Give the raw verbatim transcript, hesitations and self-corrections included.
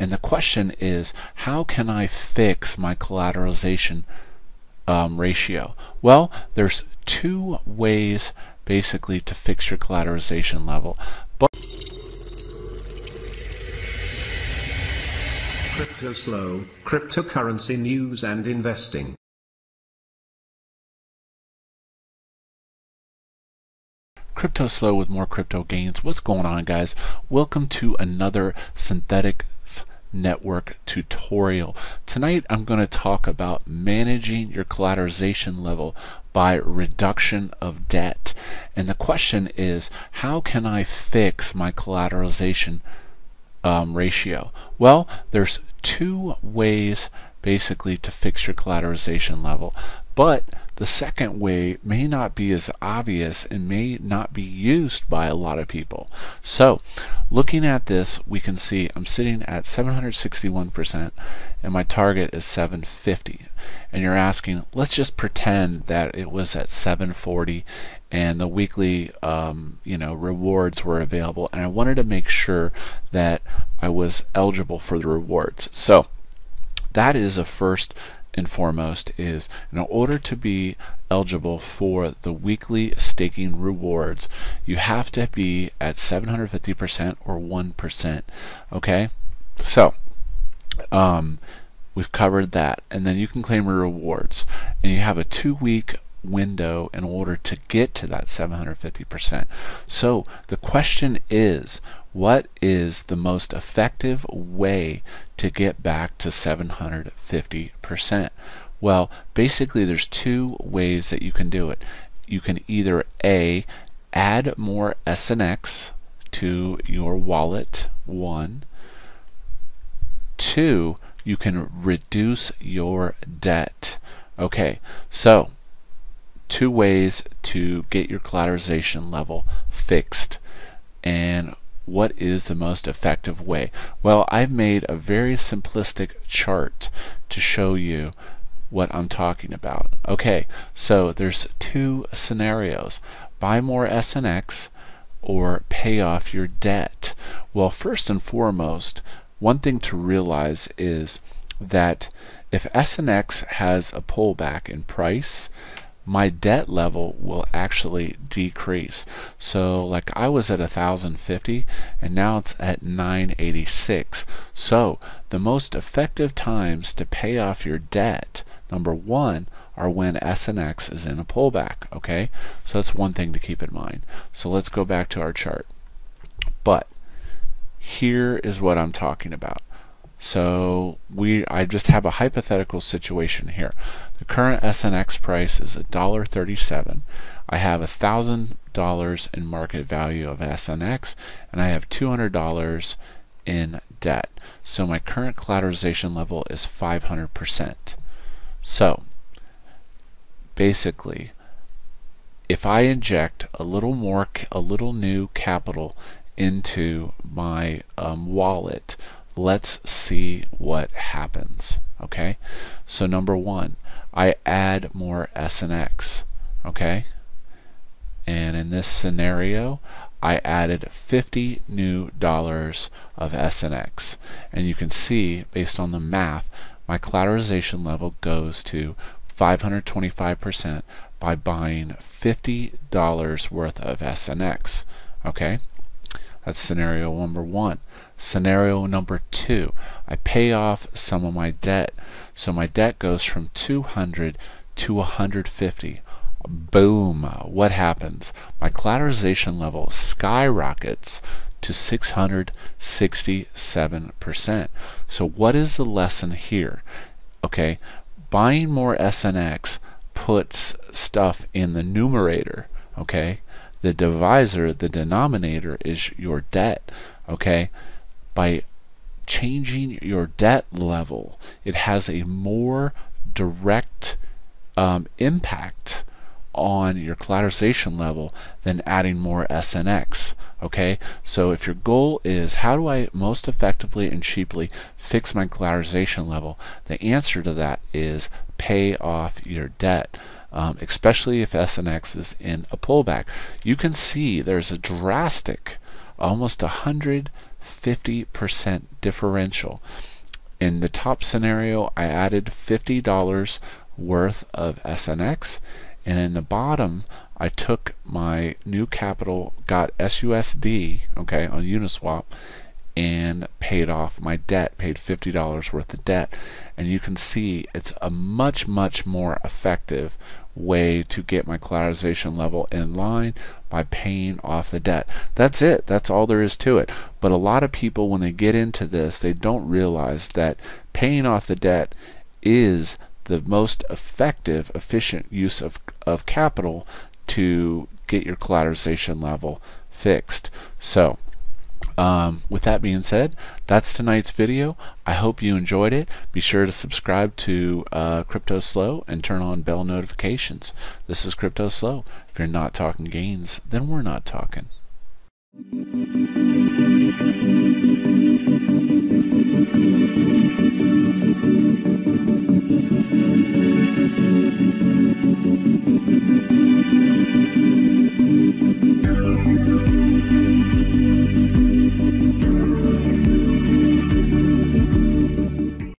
And the question is, how can I fix my collateralization um, ratio? Well, there's two ways basically to fix your collateralization level. But CryptoSlo, cryptocurrency news and investing. CryptoSlo with more crypto gains. What's going on, guys? Welcome to another Synthetix network tutorial. Tonight I'm going to talk about managing your collateralization level by reduction of debt. And the question is, how can I fix my collateralization um, ratio? Well, there's two ways basically to fix your collateralization level. But the second way may not be as obvious and may not be used by a lot of people. So looking at this, we can see I'm sitting at seven hundred sixty-one percent and my target is seven fifty. And you're asking, let's just pretend that it was at seven forty and the weekly um, you know, rewards were available, and I wanted to make sure that I was eligible for the rewards. So that is a first and foremost is, in order to be eligible for the weekly staking rewards, you have to be at seven hundred fifty percent or one percent. Okay, so um, we've covered that, and then you can claim your rewards, and you have a two-week window in order to get to that seven hundred fifty percent. So the question is, what is the most effective way to get back to seven hundred fifty percent? Well, basically there's two ways that you can do it. You can either A, add more S N X to your wallet, one. Two, you can reduce your debt. Okay, so two ways to get your collateralization level fixed. And what is the most effective way? Well, I've made a very simplistic chart to show you what I'm talking about. Okay, so there's two scenarios: buy more S N X or pay off your debt. Well, first and foremost, one thing to realize is that if S N X has a pullback in price, my debt level will actually decrease. So like I was at one thousand fifty and now it's at nine eighty-six. So the most effective times to pay off your debt, number one, are when S N X is in a pullback. Okay, so that's one thing to keep in mind. So let's go back to our chart. But here is what I'm talking about. So we, I just have a hypothetical situation here. The current S N X price is one dollar thirty-seven. I have one thousand dollars in market value of S N X, and I have two hundred dollars in debt. So my current collateralization level is five hundred percent. So basically, if I inject a little more, a little new capital into my um, wallet, let's see what happens. Okay, so number one, I add more S N X. Okay, and in this scenario I added fifty new dollars of S N X, and you can see based on the math my collateralization level goes to five hundred twenty-five percent by buying fifty dollars worth of S N X. Okay, that's scenario number one. Scenario number two, I pay off some of my debt. So my debt goes from two hundred to one hundred fifty. Boom, what happens? My collateralization level skyrockets to six hundred sixty-seven percent. So what is the lesson here? Okay, buying more S N X puts stuff in the numerator, okay? The divisor, the denominator, is your debt. Okay, by changing your debt level, it has a more direct um, impact on your collateralization level than adding more S N X. Okay, so if your goal is how do I most effectively and cheaply fix my collateralization level, the answer to that is pay off your debt. Um, especially if S N X is in a pullback. You can see there's a drastic, almost a hundred fifty percent differential. In the top scenario, I added fifty dollars worth of S N X, and in the bottom, I took my new capital, got s U S D, okay, on Uniswap, and paid off my debt, paid fifty dollars worth of debt. And you can see it's a much, much more effective way to get my collateralization level in line by paying off the debt. That's it. That's all there is to it. But a lot of people, when they get into this, they don't realize that paying off the debt is the most effective, efficient use of, of capital to get your collateralization level fixed. So Um, with that being said, that's tonight's video. I hope you enjoyed it. Be sure to subscribe to uh, CryptoSlo and turn on bell notifications. This is CryptoSlo. If you're not talking gains, then we're not talking.